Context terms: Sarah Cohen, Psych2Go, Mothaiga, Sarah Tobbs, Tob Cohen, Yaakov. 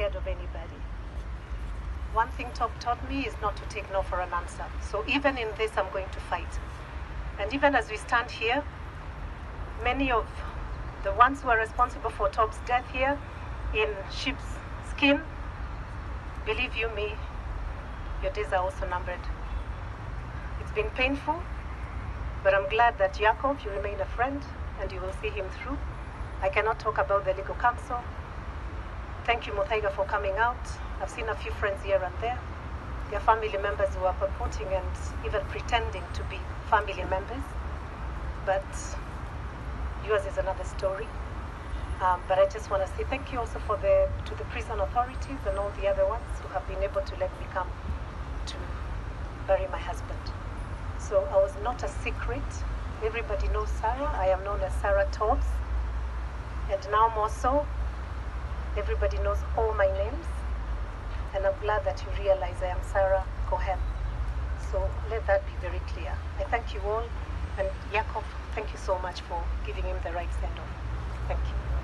scared of anybody. One thing Tob taught me is not to take no for an answer. So even in this, I'm going to fight. And even as we stand here, many of the ones who are responsible for Tob's death here in sheep's skin, believe you me, your days are also numbered. It's been painful, but I'm glad that Yaakov, you remain a friend and you will see him through. I cannot talk about the legal counsel. Thank you, Mothaiga, for coming out. I've seen a few friends here and there. Their family members who are purporting and even pretending to be family members. But yours is another story. But I just want to say thank you also to the prison authorities and all the other ones who have been able to let me come to bury my husband. So I was not a secret. Everybody knows Sarah. I am known as Sarah Tobbs. And now more so, everybody knows all my names. And I'm glad that you realize I am Sarah Cohen. So let that be very clear. I thank you all. And Yaakov, thank you so much for giving him the right send-off. Thank you.